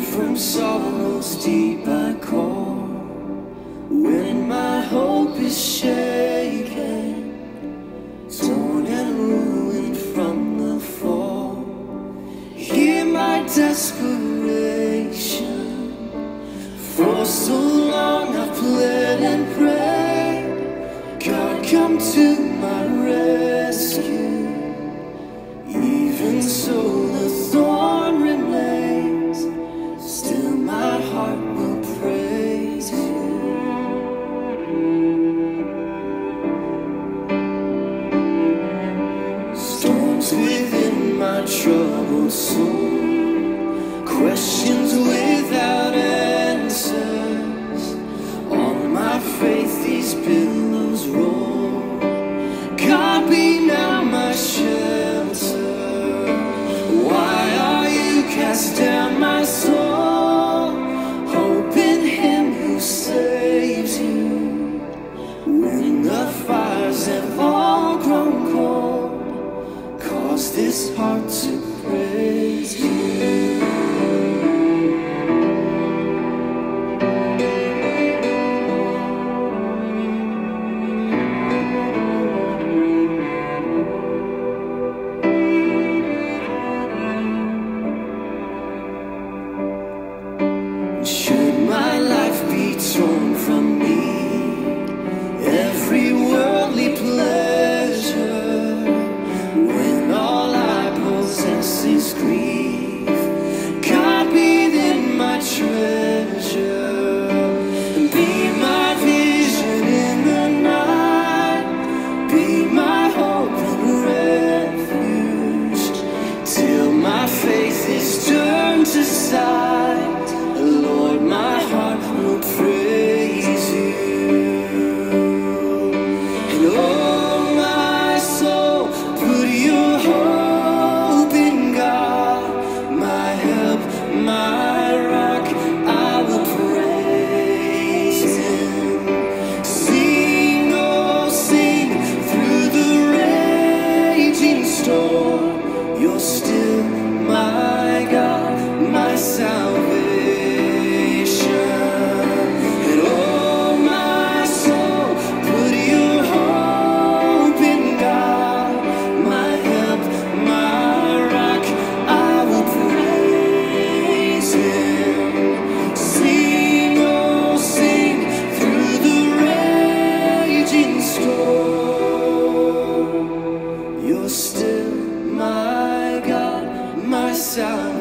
come from sorrows deep and cold. When my hope is shaken, torn and ruined from the fall, hear my desperation. For so long I've pled and prayed, God, come to my rescue. Even so the thorn remains, still my heart will praise you. Storms within my troubled soul, questions without answers. On my faith these billows roll. God, be now my shelter. Why are you cast down, my soul? Hope in him who saves you. When the fires have all grown cold, cause this heart to praise you. Still my God, my Son.